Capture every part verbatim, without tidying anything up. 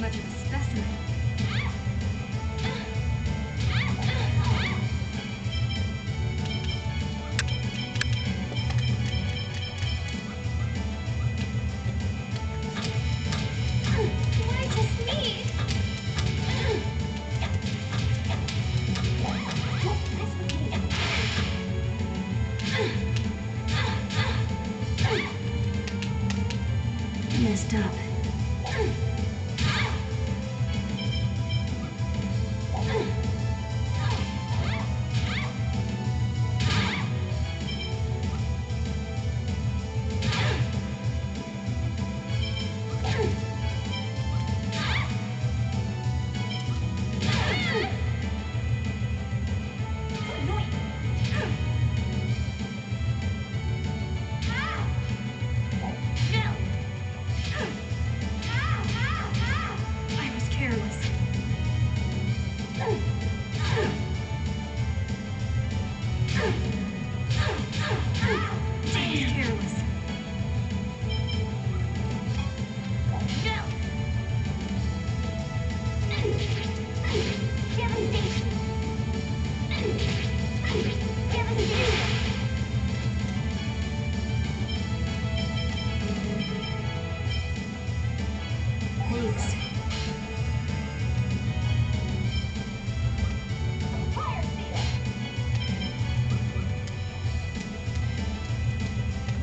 much of a specimen. Messed up.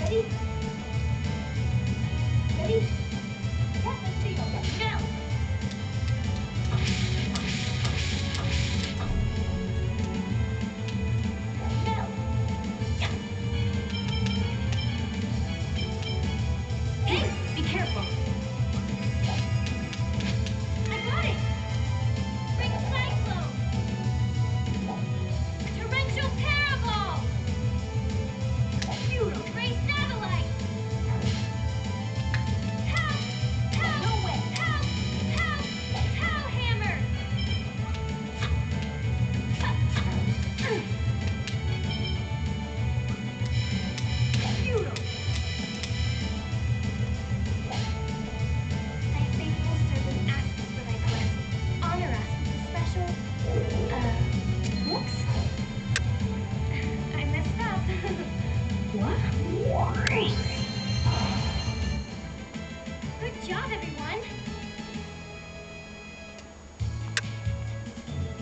Ready? Ready?